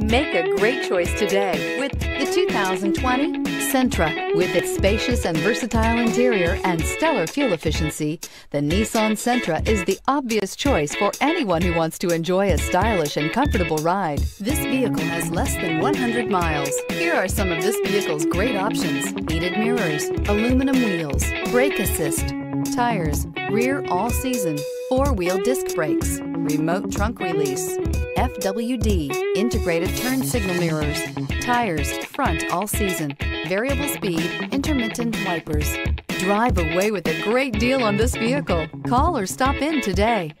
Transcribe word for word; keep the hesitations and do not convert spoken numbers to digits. Make a great choice today with the two thousand twenty Sentra. With its spacious and versatile interior and stellar fuel efficiency, the Nissan Sentra is the obvious choice for anyone who wants to enjoy a stylish and comfortable ride. This vehicle has less than one hundred miles. Here are some of this vehicle's great options: heated mirrors, aluminum wheels, brake assist, tires, rear all-season, four-wheel disc brakes, remote trunk release, F W D, integrated turn signal mirrors, tires, front all-season, variable speed, intermittent wipers. Drive away with a great deal on this vehicle. Call or stop in today.